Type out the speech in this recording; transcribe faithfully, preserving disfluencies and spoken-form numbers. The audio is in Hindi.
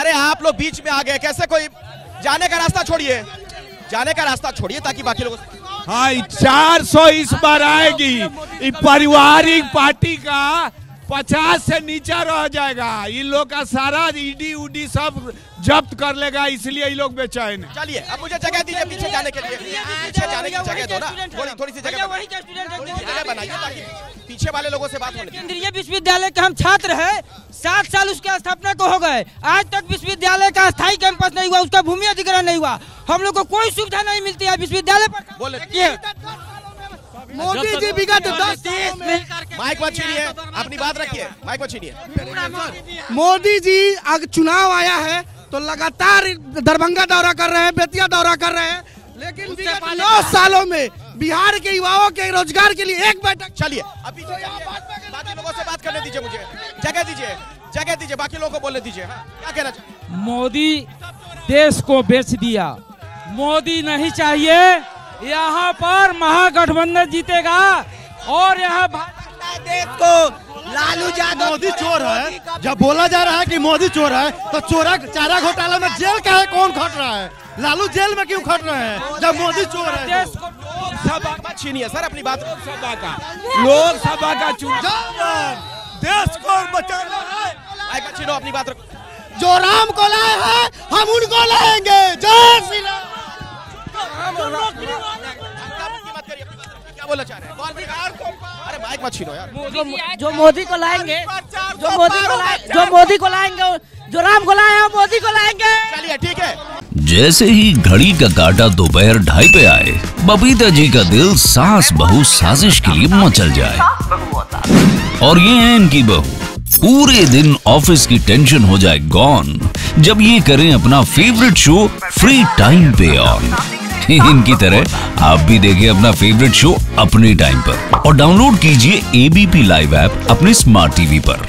अरे आप लोग बीच में आ गए कैसे, कोई जाने का रास्ता छोड़िए, जाने का रास्ता छोड़िए ताकि बाकी लोग। हाँ, चार सौ इस बार आएगी, पारिवारिक पार्टी का पचास से नीचा रह जाएगा, इन लोग का सारा ईडी उडी सब जब्त कर लेगा, इसलिए ये लोग बेचैन है। चलिए अब मुझे जगह दीजिए पीछे जाने के लिए, पीछे जाने की जगह दो ना, थोड़ी थोड़ी सी जगह बनाइए ताकि पीछे वाले लोगों से बात हो। केंद्रीय विश्वविद्यालय के हम छात्र हैं, सात साल उसके स्थापना को हो गए, आज तक विश्वविद्यालय का स्थायी कैंपस नहीं हुआ, उसका भूमि अधिग्रहण नहीं हुआ, हम लोग को कोई सुविधा नहीं मिलती है विश्वविद्यालय पर। बोले मोदी जी विगत दस में माइक मत छीनिए, अपनी बात रखिए, माइक मत छीनिए। मोदी जी अगर चुनाव आया है तो लगातार दरभंगा दौरा कर रहे हैं, बेतिया दौरा कर रहे हैं, लेकिन नौ सालों में बिहार के युवाओं के रोजगार के लिए एक बैठक। चलिए अभी बाकी लोगों से बात करने दीजिए, मुझे जगह दीजिए, जगह दीजिए, बाकी लोगों को बोलने दीजिए। क्या कहना चाहिए? मोदी देश को बेच दिया, मोदी नहीं चाहिए, यहाँ पर महागठबंधन जीतेगा और यहाँ देश को लालू यादव। मोदी चोर है, जब बोला जा रहा है कि मोदी चोर है तो चोरा चारा घोटाला में जेल का है कौन खट रहा है? लालू जेल में क्यों खट रहे हैं जब मोदी चोर है? देश को लोकसभा छीनिए सर, अपनी बात। लोकसभा का लोकसभा का चुनाव देश को बचाना है, छीनो अपनी बात रखो। जो राम को लाए हैं हम उनको लाएंगे, जय श्री राम। क्या बोलना चाह रहे हैं? अरे माइक मत छीनो यार। जो मोदी को लाएंगे, जो मोदी को लाएंगे, जो मोदी को लाएंगे, जो राम को लाए हैं मोदी को लाएंगे। चलिए ठीक है। जैसे ही घड़ी का काटा दोपहर ढाई पे आए, बबीता जी का दिल सास बहू साजिश के लिए मचल जाए। और ये है इनकी बहू, पूरे दिन ऑफिस की टेंशन हो जाए गॉन जब ये करें अपना फेवरेट शो फ्री टाइम पे ऑन। इनकी तरह आप भी देखिए अपना फेवरेट शो अपने टाइम पर और डाउनलोड कीजिए एबीपी लाइव ऐप अपने स्मार्ट टीवी पर।